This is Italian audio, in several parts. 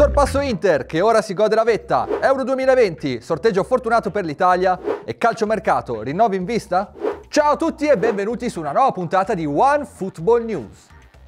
Sorpasso Inter, che ora si gode la vetta, Euro 2020, sorteggio fortunato per l'Italia e calciomercato, rinnovi in vista? Ciao a tutti e benvenuti su una nuova puntata di One Football News.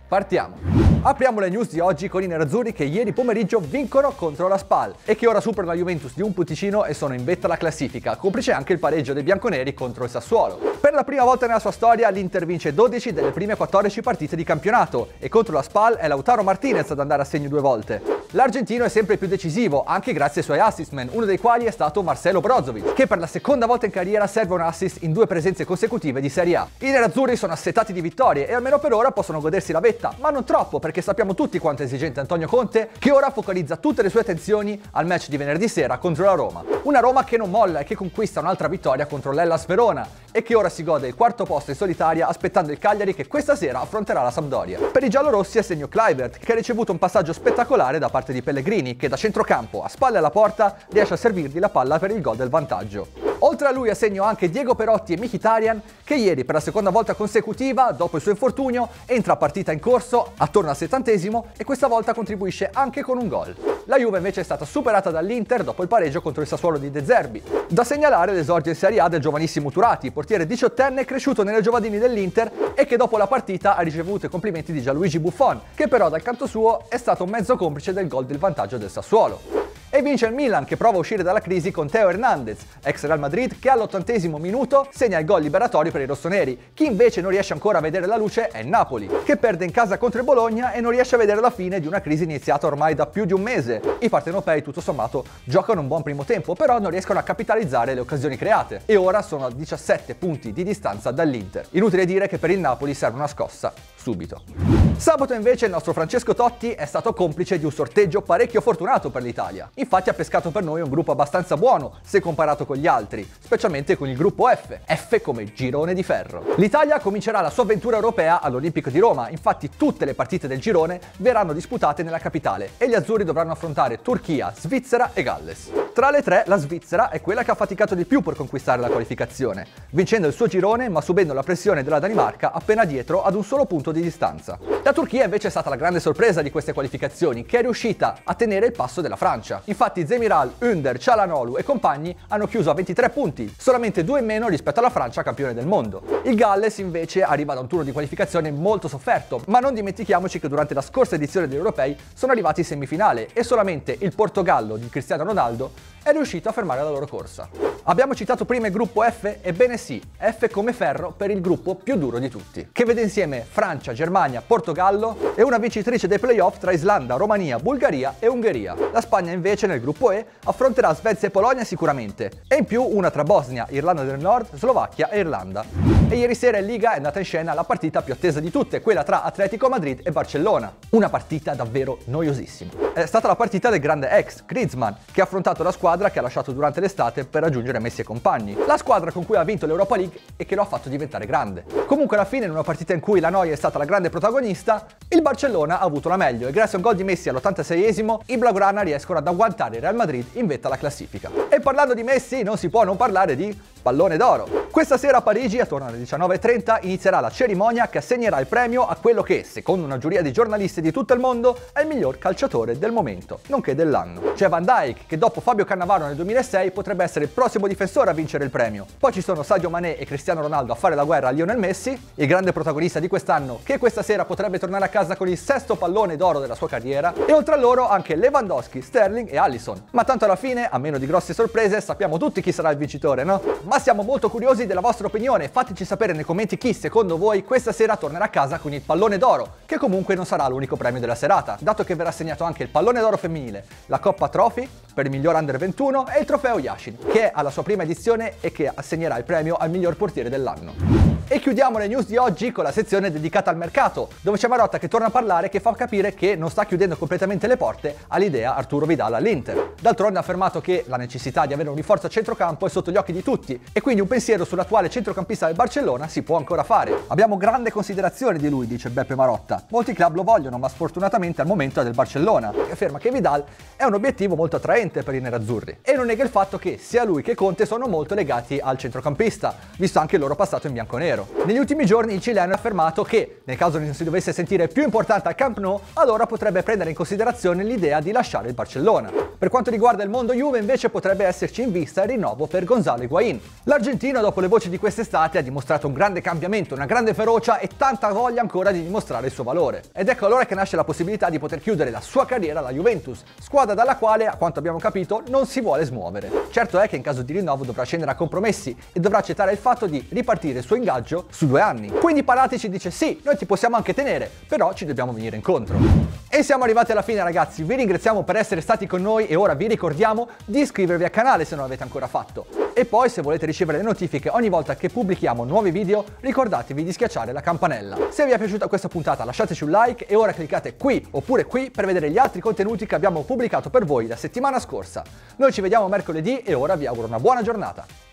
Partiamo! Apriamo le news di oggi con i nerazzurri che ieri pomeriggio vincono contro la SPAL e che ora superano la Juventus di un punticino e sono in vetta alla classifica, complice anche il pareggio dei bianconeri contro il Sassuolo. Per la prima volta nella sua storia l'Inter vince 12 delle prime 14 partite di campionato e contro la SPAL è Lautaro Martinez ad andare a segno due volte. L'argentino è sempre più decisivo, anche grazie ai suoi assist man, uno dei quali è stato Marcelo Brozovic, che per la seconda volta in carriera serve un assist in due presenze consecutive di Serie A. I nerazzurri sono assetati di vittorie e almeno per ora possono godersi la vetta, ma non troppo, perché sappiamo tutti quanto è esigente Antonio Conte, che ora focalizza tutte le sue attenzioni al match di venerdì sera contro la Roma. Una Roma che non molla e che conquista un'altra vittoria contro l'Hellas Verona e che ora si gode il quarto posto in solitaria aspettando il Cagliari che questa sera affronterà la Sampdoria. Per i giallorossi è segno Kleivert, che ha ricevuto un passaggio spettacolare da parte di Pellegrini, che da centrocampo a spalle alla porta riesce a servirgli la palla per il gol del vantaggio. Oltre a lui a segno anche Diego Perotti e Mkhitaryan, che ieri per la seconda volta consecutiva, dopo il suo infortunio, entra a partita in corso attorno al 70° e questa volta contribuisce anche con un gol. La Juve invece è stata superata dall'Inter dopo il pareggio contro il Sassuolo di De Zerbi. Da segnalare l'esordio in Serie A del giovanissimo Turati, portiere 18enne cresciuto nelle giovanili dell'Inter e che dopo la partita ha ricevuto i complimenti di Gianluigi Buffon, che però dal canto suo è stato un mezzo complice del gol del vantaggio del Sassuolo. E vince il Milan, che prova a uscire dalla crisi con Theo Hernandez, ex Real Madrid, che all'80° minuto segna il gol liberatorio per i rossoneri. Chi invece non riesce ancora a vedere la luce è il Napoli, che perde in casa contro il Bologna e non riesce a vedere la fine di una crisi iniziata ormai da più di un mese. I partenopei tutto sommato giocano un buon primo tempo, però non riescono a capitalizzare le occasioni create e ora sono a 17 punti di distanza dall'Inter. Inutile dire che per il Napoli serve una scossa subito. Sabato invece il nostro Francesco Totti è stato complice di un sorteggio parecchio fortunato per l'Italia. Infatti ha pescato per noi un gruppo abbastanza buono se comparato con gli altri, specialmente con il gruppo F come girone di ferro. L'Italia comincerà la sua avventura europea all'Olimpico di Roma, infatti tutte le partite del girone verranno disputate nella capitale e gli azzurri dovranno affrontare Turchia, Svizzera e Galles. Tra le tre la Svizzera è quella che ha faticato di più per conquistare la qualificazione, vincendo il suo girone ma subendo la pressione della Danimarca appena dietro ad un solo punto di distanza. La Turchia invece è stata la grande sorpresa di queste qualificazioni, che è riuscita a tenere il passo della Francia. Infatti Zemiral, Ünder, Çalhanoğlu e compagni hanno chiuso a 23 punti, solamente 2 in meno rispetto alla Francia campione del mondo. Il Galles invece arriva da un turno di qualificazione molto sofferto, ma non dimentichiamoci che durante la scorsa edizione degli europei sono arrivati in semifinale e solamente il Portogallo di Cristiano Ronaldo è riuscito a fermare la loro corsa. Abbiamo citato prima il gruppo F? Ebbene sì, F come ferro per il gruppo più duro di tutti, che vede insieme Francia, Germania, Portogallo e una vincitrice dei playoff tra Islanda, Romania, Bulgaria e Ungheria. La Spagna invece nel gruppo E affronterà Svezia e Polonia sicuramente, e in più una tra Bosnia, Irlanda del Nord, Slovacchia e Irlanda. E ieri sera in Liga è andata in scena la partita più attesa di tutte, quella tra Atletico Madrid e Barcellona. Una partita davvero noiosissima. È stata la partita del grande ex, Griezmann, che ha affrontato la squadra che ha lasciato durante l'estate per raggiungere Messi e compagni, la squadra con cui ha vinto l'Europa League e che lo ha fatto diventare grande. Comunque alla fine, in una partita in cui la noia è stata la grande protagonista, il Barcellona ha avuto la meglio e grazie a un gol di Messi all'86° i blaugrana riescono ad agguantare il Real Madrid in vetta alla classifica. E parlando di Messi non si può non parlare di pallone d'oro. Questa sera a Parigi, attorno alle 19:30, inizierà la cerimonia che assegnerà il premio a quello che, secondo una giuria di giornalisti di tutto il mondo, è il miglior calciatore del momento, nonché dell'anno. C'è Van Dijk, che dopo Fabio Cannavaro nel 2006 potrebbe essere il prossimo difensore a vincere il premio. Poi ci sono Sadio Mané e Cristiano Ronaldo a fare la guerra a Lionel Messi, il grande protagonista di quest'anno, che questa sera potrebbe tornare a casa con il 6° pallone d'oro della sua carriera, e oltre a loro anche Lewandowski, Sterling e Alisson. Ma tanto alla fine, a meno di grosse sorprese, sappiamo tutti chi sarà il vincitore, no? Ma siamo molto curiosi della vostra opinione, fateci sapere nei commenti chi secondo voi questa sera tornerà a casa con il pallone d'oro, che comunque non sarà l'unico premio della serata, dato che verrà assegnato anche il pallone d'oro femminile, la Coppa Trophy per il miglior Under 21 e il trofeo Yashin, che è alla sua prima edizione e che assegnerà il premio al miglior portiere dell'anno. E chiudiamo le news di oggi con la sezione dedicata al mercato, dove c'è Marotta che torna a parlare, che fa capire che non sta chiudendo completamente le porte all'idea Arturo Vidal all'Inter. D'altronde ha affermato che la necessità di avere un rinforzo a centrocampo è sotto gli occhi di tutti e quindi un pensiero sull'attuale centrocampista del Barcellona si può ancora fare. Abbiamo grande considerazione di lui, dice Beppe Marotta. Molti club lo vogliono, ma sfortunatamente al momento è del Barcellona, e afferma che Vidal è un obiettivo molto attraente per i nerazzurri e non nega il fatto che sia lui che Conte sono molto legati al centrocampista, visto anche il loro passato in bianconero. nero. Negli ultimi giorni il cileno ha affermato che, nel caso non si dovesse sentire più importante al Camp Nou, allora potrebbe prendere in considerazione l'idea di lasciare il Barcellona. Per quanto riguarda il mondo Juve invece potrebbe esserci in vista il rinnovo per Gonzalo Higuain. L'argentino, dopo le voci di quest'estate, ha dimostrato un grande cambiamento, una grande ferocia e tanta voglia ancora di dimostrare il suo valore. Ed ecco allora che nasce la possibilità di poter chiudere la sua carriera alla Juventus, squadra dalla quale, a quanto abbiamo capito, non si vuole smuovere. Certo è che in caso di rinnovo dovrà scendere a compromessi e dovrà accettare il fatto di ripartire il suo ingaggio su 2 anni. Quindi Parati ci dice: sì, noi ti possiamo anche tenere, però ci dobbiamo venire incontro. E siamo arrivati alla fine, ragazzi, vi ringraziamo per essere stati con noi e ora vi ricordiamo di iscrivervi al canale se non l'avete ancora fatto. E poi, se volete ricevere le notifiche ogni volta che pubblichiamo nuovi video, ricordatevi di schiacciare la campanella. Se vi è piaciuta questa puntata lasciateci un like e ora cliccate qui oppure qui per vedere gli altri contenuti che abbiamo pubblicato per voi la settimana scorsa. Noi ci vediamo mercoledì e ora vi auguro una buona giornata.